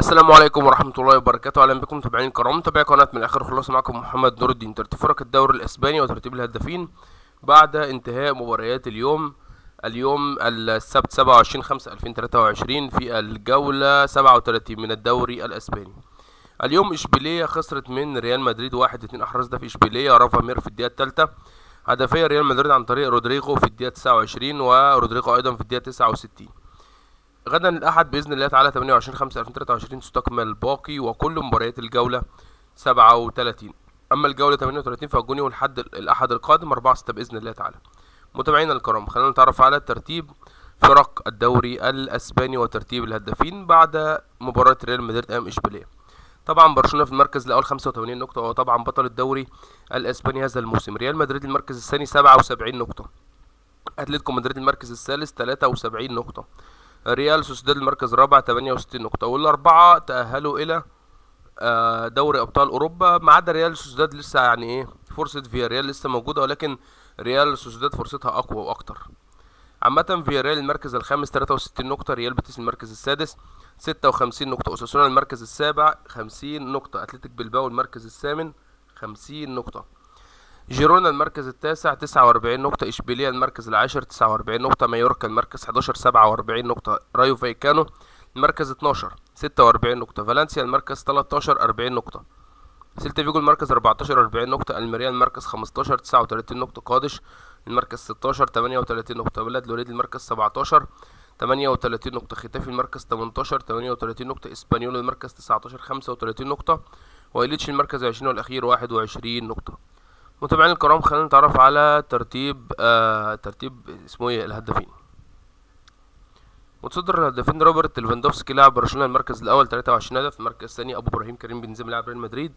السلام عليكم ورحمه الله وبركاته. اهلا بكم متابعين الكرام، متابعي قناه من الاخر. خلاص معكم محمد نور الدين. ترتيب فرق الدوري الاسباني وترتيب الهدافين بعد انتهاء مباريات اليوم السبت 27/5/2023 في الجوله 37 من الدوري الاسباني. اليوم إشبيلية خسرت من ريال مدريد 1-2. أحرز ده في إشبيلية رافا مير في الدقيقة الثالثة، هدفية ريال مدريد عن طريق رودريغو في الدقيقة 29 ورودريغو أيضا في الدقيقة 69. غدا الأحد بإذن الله تعالى 28/5/2023 تستكمل باقي وكل مباريات الجولة 37. أما الجولة 38 فالجونيو لحد الأحد القادم 4/6 بإذن الله تعالى. متابعينا الكرام، خلينا نتعرف على ترتيب فرق الدوري الأسباني وترتيب الهدافين بعد مباراة ريال مدريد أمام إشبيلية. طبعا برشلونه في المركز الاول 85 نقطه، وهو طبعا بطل الدوري الاسباني هذا الموسم. ريال مدريد المركز الثاني 77 نقطه. اتليتيكو مدريد المركز الثالث 73 نقطه. ريال سوسداد المركز الرابع 68 نقطه، والاربعه تاهلوا الى دوري ابطال اوروبا، ما عدا ريال سوسداد لسه يعني ايه فرصه فياريال لسه موجوده، ولكن ريال سوسداد فرصتها اقوى واكتر. عامه فياريال المركز الخامس 63 نقطه، ريال بيتيس المركز السادس 56 نقطة، أساسونا المركز السابع 50 نقطة، أتليتيك بلباو المركز الثامن 50 نقطة، جيرونا المركز التاسع 49 نقطة، إشبيلية المركز العاشر 49 نقطة، مايوركا المركز 11 47 نقطة، رايو فايكانو المركز 12 46 نقطة، فالنسيا المركز 13 40 نقطة، سيلتي فيجو المركز 14 40 نقطة، ألمريا المركز 15 39 نقطة، قادش المركز 16 38 نقطة، بلد الوليد المركز 17 38 نقطة، خيتافي المركز 18 38 نقطة، إسبانيول المركز 19 35 نقطة، وليش المركز 20 والأخير 21 نقطة. متابعينا الكرام، خلينا نتعرف على ترتيب اسمه ايه الهدافين. متصدر الهدافين روبرت لفندوفسكي لاعب برشلونة المركز الأول 23 هدف، المركز الثاني أبو براهيم كريم بنزيما لاعب ريال مدريد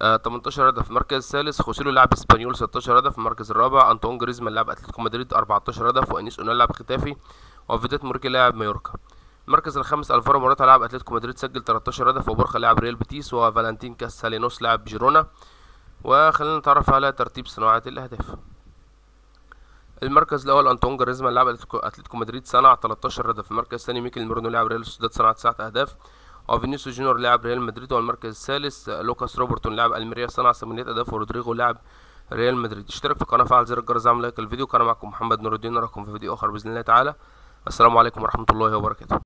18 هدف، المركز الثالث خوسيلو لاعب إسبانيول 16 هدف، المركز الرابع انطون جريزمان لاعب أتلتيكو مدريد 14 هدف، وأنيسونا لاعب خيتافي، وفيدات موريكي لاعب مايوركا. المركز الخامس الفارو موراتا لاعب اتلتيكو مدريد سجل 13 هدف، وبرخا لاعب ريال بيتيس، وفالنتين كاسالينوس لاعب جيرونا. وخلينا نتعرف على ترتيب صناعة الأهداف. المركز الأول انطون جريزمان لاعب اتلتيكو مدريد صنع 13 هدف، المركز الثاني ميكل ميرينو لاعب ريال سوسداد صنع 9 أهداف، وفينيسيوس جونيور لاعب ريال مدريد، والمركز الثالث لوكاس روبرتون لاعب ألمريا صنع 8 أهداف، ورودريغو لاعب ريال مدريد. اشترك في القناة، فعل زر الجرس، اعمل لايك للفيديو. كان معكم محمد نور الدين، نراكم في فيديو آخر بإذن الله تعالى. السلام عليكم ورحمة الله وبركاته.